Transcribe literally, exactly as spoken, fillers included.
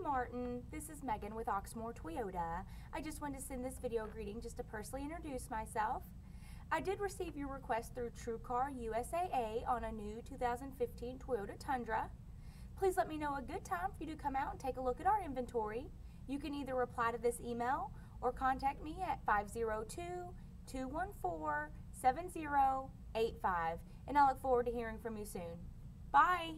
Hey Martin, this is Megan with Oxmoor Toyota. I just wanted to send this video greeting just to personally introduce myself. I did receive your request through TrueCar U S A A on a new two thousand fifteen Toyota Tundra. Please let me know a good time for you to come out and take a look at our inventory. You can either reply to this email or contact me at five zero two, two one four, seven zero eight five, and I look forward to hearing from you soon. Bye!